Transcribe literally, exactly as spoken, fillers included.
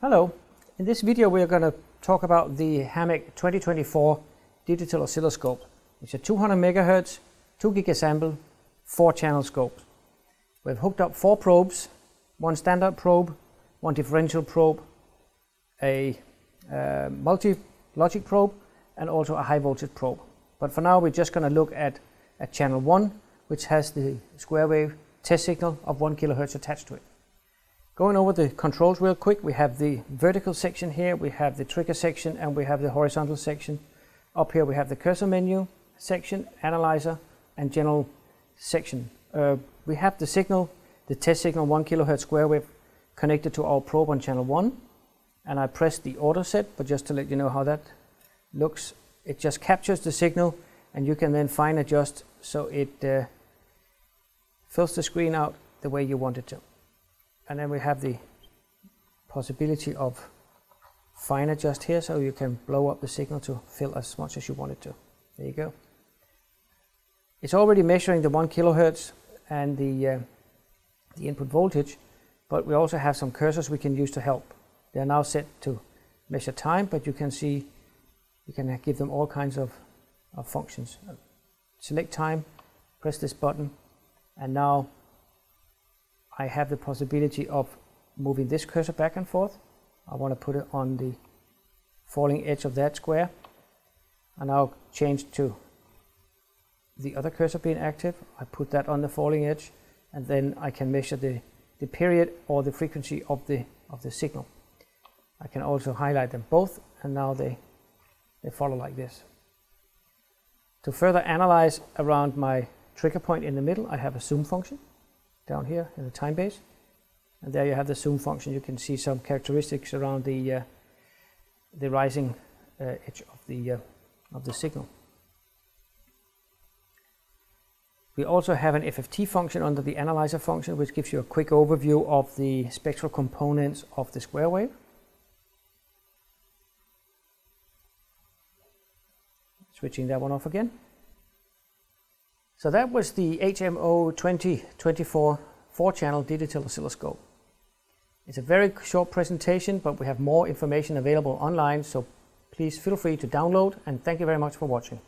Hello, in this video we are going to talk about the H M O twenty twenty-four digital oscilloscope. It's a two hundred megahertz, two gig ensemble, four channel scope. We've hooked up four probes, one standard probe, one differential probe, a uh, multi-logic probe and also a high voltage probe. But for now we're just going to look at, at channel one, which has the square wave test signal of one kilohertz attached to it. Going over the controls real quick, we have the vertical section here, we have the trigger section, and we have the horizontal section. Up here we have the cursor menu section, analyzer, and general section. Uh, we have the signal, the test signal one kilohertz square wave connected to our probe on channel one. And I press the auto set, but just to let you know how that looks, it just captures the signal and you can then fine adjust so it uh, fills the screen out the way you want it to. And then we have the possibility of fine adjust here, so you can blow up the signal to fill as much as you want it to. There you go. It's already measuring the one kilohertz and the, uh, the input voltage, but we also have some cursors we can use to help. They are now set to measure time, but you can see you can give them all kinds of, of functions. Select time, press this button, and now I have the possibility of moving this cursor back and forth. I want to put it on the falling edge of that square, and I'll change to the other cursor being active. I put that on the falling edge, and then I can measure the, the period or the frequency of the, of the signal. I can also highlight them both, and now they, they follow like this. To further analyze around my trigger point in the middle, I have a zoom function down here in the time base, and there you have the zoom function. You can see some characteristics around the uh, the rising uh, edge of the uh, of the signal. We also have an F F T function under the analyzer function, which gives you a quick overview of the spectral components of the square wave. Switching that one off again. So that was the H M O twenty twenty-four four channel digital oscilloscope. It's a very short presentation, but we have more information available online, so please feel free to download, and thank you very much for watching.